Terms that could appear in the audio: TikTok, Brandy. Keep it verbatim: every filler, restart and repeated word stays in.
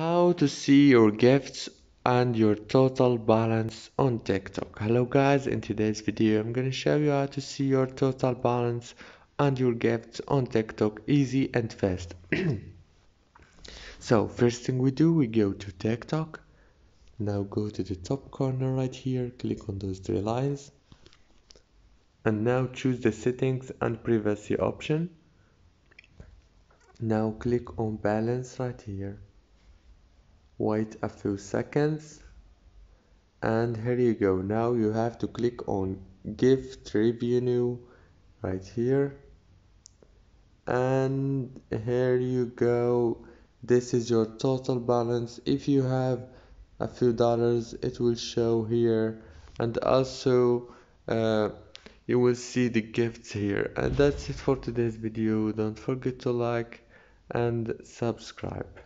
How to see your gifts and your total balance on TikTok. Hello guys, in today's video I'm gonna show you how to see your total balance and your gifts on TikTok easy and fast. So first thing we do, we go to TikTok. Now go to the top corner right here, click on those three lines, and now choose the settings and privacy option. Now click on balance right here. Wait a few seconds, and here you go. Now you have to click on gift revenue right here, and here you go. This is your total balance. If you have a few dollars, it will show here, and also uh, you will see the gifts here. And that's it for today's video. Don't forget to like and subscribe.